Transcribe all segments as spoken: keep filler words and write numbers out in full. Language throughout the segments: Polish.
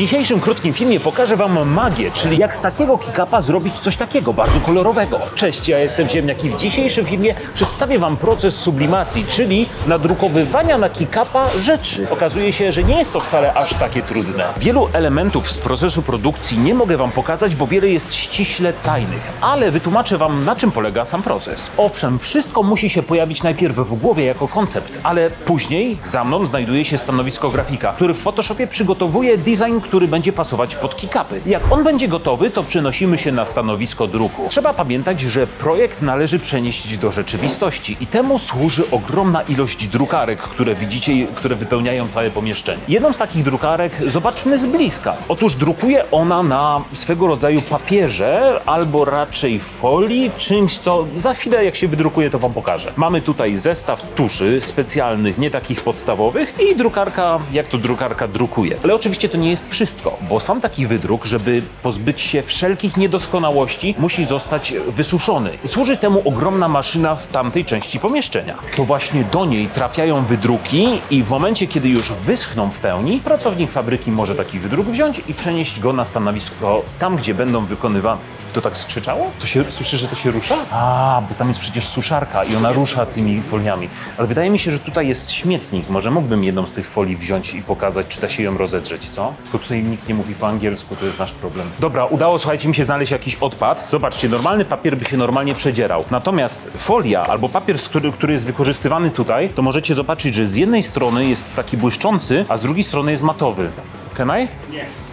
W dzisiejszym krótkim filmie pokażę wam magię, czyli jak z takiego keycapa zrobić coś takiego bardzo kolorowego. Cześć, ja jestem Ziemniak i w dzisiejszym filmie przedstawię wam proces sublimacji, czyli nadrukowywania na keycapa rzeczy. Okazuje się, że nie jest to wcale aż takie trudne. Wielu elementów z procesu produkcji nie mogę wam pokazać, bo wiele jest ściśle tajnych, ale wytłumaczę wam, na czym polega sam proces. Owszem, wszystko musi się pojawić najpierw w głowie jako koncept, ale później za mną znajduje się stanowisko grafika, który w Photoshopie przygotowuje design, który będzie pasować pod keycapy. Jak on będzie gotowy, to przenosimy się na stanowisko druku. Trzeba pamiętać, że projekt należy przenieść do rzeczywistości i temu służy ogromna ilość drukarek, które widzicie i które wypełniają całe pomieszczenie. Jedną z takich drukarek zobaczmy z bliska. Otóż drukuje ona na swego rodzaju papierze, albo raczej folii, czymś, co za chwilę, jak się wydrukuje, to wam pokażę. Mamy tutaj zestaw tuszy specjalnych, nie takich podstawowych, i drukarka, jak to drukarka drukuje. Ale oczywiście to nie jest wszystko. Wszystko, bo sam taki wydruk, żeby pozbyć się wszelkich niedoskonałości, musi zostać wysuszony. Służy temu ogromna maszyna w tamtej części pomieszczenia. To właśnie do niej trafiają wydruki i w momencie, kiedy już wyschną w pełni, pracownik fabryki może taki wydruk wziąć i przenieść go na stanowisko tam, gdzie będą wykonywane. To tak skrzyczało? To się, słyszysz, że to się rusza? A, bo tam jest przecież suszarka i ona rusza tymi foliami. Ale wydaje mi się, że tutaj jest śmietnik. Może mógłbym jedną z tych folii wziąć i pokazać, czy da się ją rozedrzeć, co? Tylko tutaj nikt nie mówi po angielsku, to jest nasz problem. Dobra, udało, słuchajcie, mi się znaleźć jakiś odpad. Zobaczcie, normalny papier by się normalnie przedzierał. Natomiast folia albo papier, który, który jest wykorzystywany tutaj, to możecie zobaczyć, że z jednej strony jest taki błyszczący, a z drugiej strony jest matowy. Can I? Yes.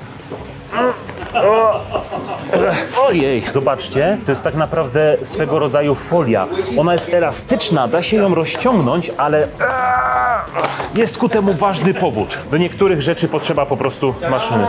O, ojej, zobaczcie, to jest tak naprawdę swego rodzaju folia. Ona jest elastyczna, da się ją rozciągnąć, ale jest ku temu ważny powód. Do niektórych rzeczy potrzeba po prostu maszyny.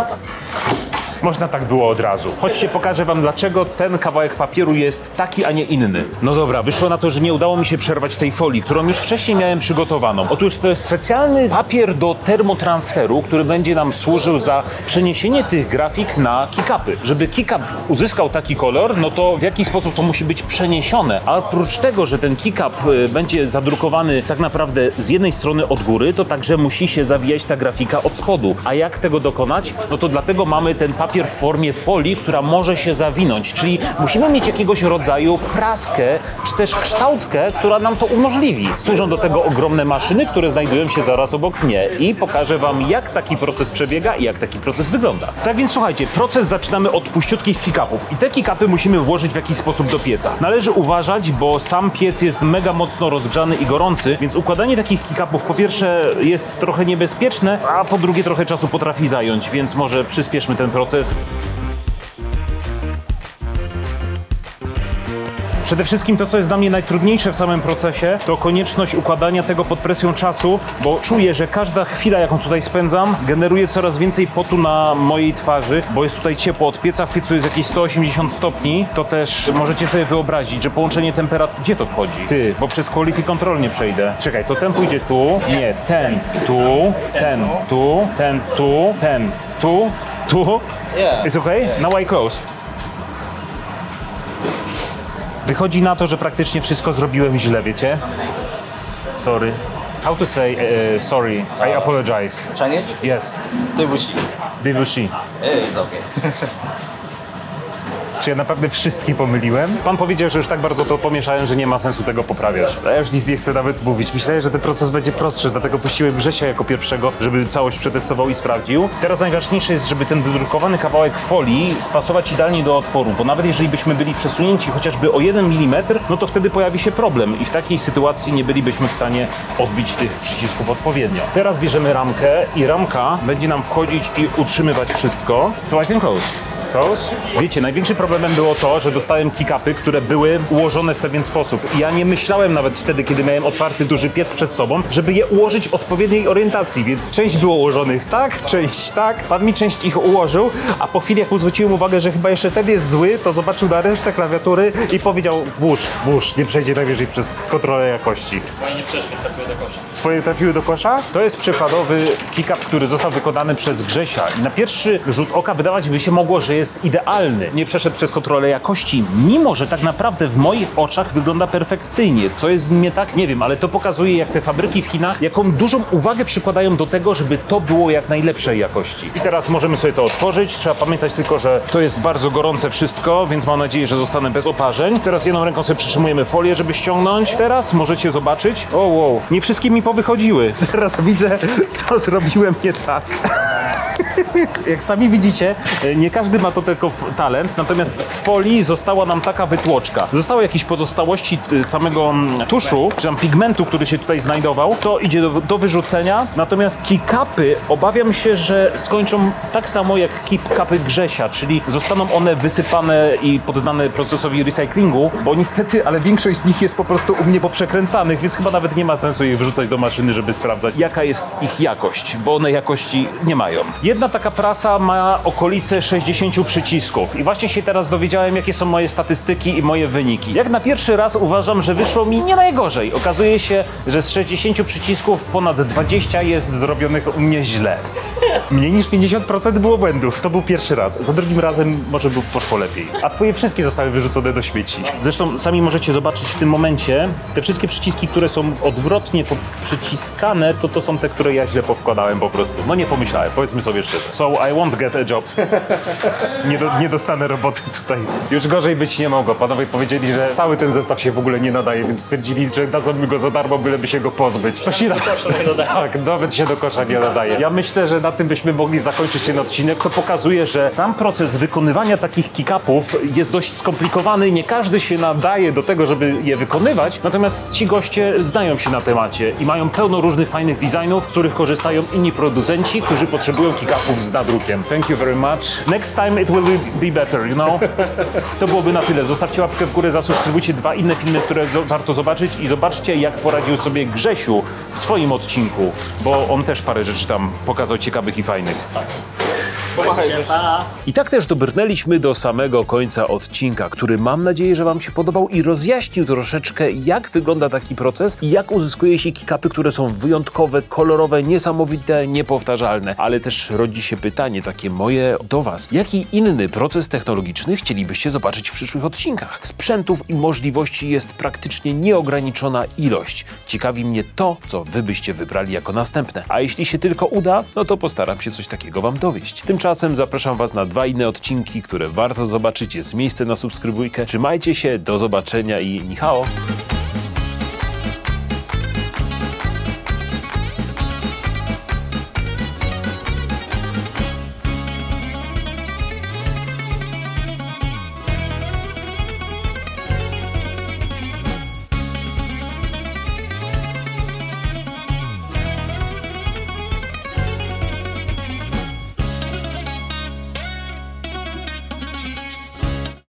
Można tak było od razu. Chodźcie, pokażę wam, dlaczego ten kawałek papieru jest taki, a nie inny. No dobra, wyszło na to, że nie udało mi się przerwać tej folii, którą już wcześniej miałem przygotowaną. Otóż to jest specjalny papier do termotransferu, który będzie nam służył za przeniesienie tych grafik na keycapy. Żeby keycap uzyskał taki kolor, no to w jaki sposób to musi być przeniesione. A oprócz tego, że ten keycap będzie zadrukowany tak naprawdę z jednej strony od góry, to także musi się zawijać ta grafika od spodu. A jak tego dokonać? No to dlatego mamy ten papier w formie folii, która może się zawinąć, czyli musimy mieć jakiegoś rodzaju praskę, czy też kształtkę, która nam to umożliwi. Służą do tego ogromne maszyny, które znajdują się zaraz obok mnie i pokażę wam, jak taki proces przebiega i jak taki proces wygląda. Tak więc słuchajcie, proces zaczynamy od puściutkich keycapów i te keycapy musimy włożyć w jakiś sposób do pieca. Należy uważać, bo sam piec jest mega mocno rozgrzany i gorący, więc układanie takich keycapów po pierwsze jest trochę niebezpieczne, a po drugie trochę czasu potrafi zająć, więc może przyspieszmy ten proces. Przede wszystkim to, co jest dla mnie najtrudniejsze w samym procesie, to konieczność układania tego pod presją czasu, bo czuję, że każda chwila, jaką tutaj spędzam, generuje coraz więcej potu na mojej twarzy, bo jest tutaj ciepło od pieca, w piecu jest jakieś sto osiemdziesiąt stopni, to też możecie sobie wyobrazić, że połączenie temperatur... Gdzie to wchodzi? Ty, bo przez quality control nie przejdę. Czekaj, to ten pójdzie tu, nie, ten tu, ten tu, ten tu, ten tu, tu. Yeah. It's okay? Now I close. Wychodzi na to, że praktycznie wszystko zrobiłem źle, wiecie? Sorry. How to say uh, sorry? I apologize. Chinese? Yes. Debushi. Debushi. It's okay. Czy ja naprawdę wszystkie pomyliłem? Pan powiedział, że już tak bardzo to pomieszałem, że nie ma sensu tego poprawiać. A ja już nic nie chcę nawet mówić. Myślałem, że ten proces będzie prostszy, dlatego puściłem Grzesia jako pierwszego, żeby całość przetestował i sprawdził. Teraz najważniejsze jest, żeby ten wydrukowany kawałek folii spasować idealnie do otworu, bo nawet jeżeli byśmy byli przesunięci chociażby o jeden milimetr, no to wtedy pojawi się problem i w takiej sytuacji nie bylibyśmy w stanie odbić tych przycisków odpowiednio. Teraz bierzemy ramkę i ramka będzie nam wchodzić i utrzymywać wszystko. So I can close. Wiecie, największym problemem było to, że dostałem keycapy, które były ułożone w pewien sposób. I ja nie myślałem nawet wtedy, kiedy miałem otwarty duży piec przed sobą, żeby je ułożyć w odpowiedniej orientacji, więc część było ułożonych tak, część tak. Pan mi część ich ułożył, a po chwili, jak mu zwróciłem uwagę, że chyba jeszcze ten jest zły, to zobaczył na resztę klawiatury i powiedział: włóż, włóż, nie przejdzie najwyżej przez kontrolę jakości. Moje nie przeszły, trafiły do kosza. Twoje trafiły do kosza? To jest przykładowy keycap, który został wykonany przez Grzesia. I na pierwszy rzut oka wydawać by się mogło, że jest idealny, nie przeszedł przez kontrolę jakości, mimo że tak naprawdę w moich oczach wygląda perfekcyjnie. Co jest nie tak? Nie wiem, ale to pokazuje, jak te fabryki w Chinach, jaką dużą uwagę przykładają do tego, żeby to było jak najlepszej jakości. I teraz możemy sobie to otworzyć. Trzeba pamiętać tylko, że to jest bardzo gorące wszystko, więc mam nadzieję, że zostanę bez oparzeń. Teraz jedną ręką sobie przytrzymujemy folię, żeby ściągnąć. Teraz możecie zobaczyć. O, wow, nie wszystkie mi powychodziły. Teraz widzę, co zrobiłem nie tak. Jak sami widzicie, nie każdy ma to tylko talent, natomiast z folii została nam taka wytłoczka. Zostały jakieś pozostałości samego tuszu, czy tam pigmentu, który się tutaj znajdował. To idzie do, do wyrzucenia, natomiast keycapy, obawiam się, że skończą tak samo jak keycapy Grzesia, czyli zostaną one wysypane i poddane procesowi recyklingu, bo niestety, ale większość z nich jest po prostu u mnie poprzekręcanych, więc chyba nawet nie ma sensu je wyrzucać do maszyny, żeby sprawdzać, jaka jest ich jakość, bo one jakości nie mają. Jedna taka prasa ma okolice sześćdziesięciu przycisków i właśnie się teraz dowiedziałem, jakie są moje statystyki i moje wyniki. Jak na pierwszy raz uważam, że wyszło mi nie najgorzej. Okazuje się, że z sześćdziesięciu przycisków ponad dwadzieścia jest zrobionych u mnie źle. Mniej niż pięćdziesiąt procent było błędów. To był pierwszy raz. Za drugim razem może by poszło lepiej. A twoje wszystkie zostały wyrzucone do śmieci. Zresztą sami możecie zobaczyć w tym momencie, te wszystkie przyciski, które są odwrotnie przyciskane, to to są te, które ja źle powkładałem po prostu. No nie pomyślałem, powiedzmy sobie szczerze. So I won't get a job. Nie, do, nie dostanę roboty tutaj. Już gorzej być nie mogło. Panowie powiedzieli, że cały ten zestaw się w ogóle nie nadaje, więc stwierdzili, że dadzą mi go za darmo, byleby się go pozbyć. To się do kosza nie nadaje. Tak, nawet się do kosza nie nadaje. Ja myślę, że na tym byśmy mogli zakończyć ten odcinek, co pokazuje, że sam proces wykonywania takich keycapów jest dość skomplikowany. Nie każdy się nadaje do tego, żeby je wykonywać, natomiast ci goście znają się na temacie i mają pełno różnych fajnych designów, z których korzystają inni producenci, którzy potrzebują keycapów z nadrukiem. Thank you very much. Next time it will be better, you know? To byłoby na tyle. Zostawcie łapkę w górę, zasubskrybujcie dwa inne filmy, które warto zobaczyć i zobaczcie, jak poradził sobie Grzesiu w swoim odcinku, bo on też parę rzeczy tam pokazał ciekawych i fajnych. I tak też dobrnęliśmy do samego końca odcinka, który mam nadzieję, że wam się podobał i rozjaśnił troszeczkę, jak wygląda taki proces i jak uzyskuje się keycapy, które są wyjątkowe, kolorowe, niesamowite, niepowtarzalne. Ale też rodzi się pytanie takie moje do was. Jaki inny proces technologiczny chcielibyście zobaczyć w przyszłych odcinkach? Sprzętów i możliwości jest praktycznie nieograniczona ilość. Ciekawi mnie to, co wy byście wybrali jako następne. A jeśli się tylko uda, no to postaram się coś takiego wam dowieść. Tymczasem zapraszam was na dwa inne odcinki, które warto zobaczyć. Jest miejsce na subskrybujkę. Trzymajcie się, do zobaczenia i ni hao!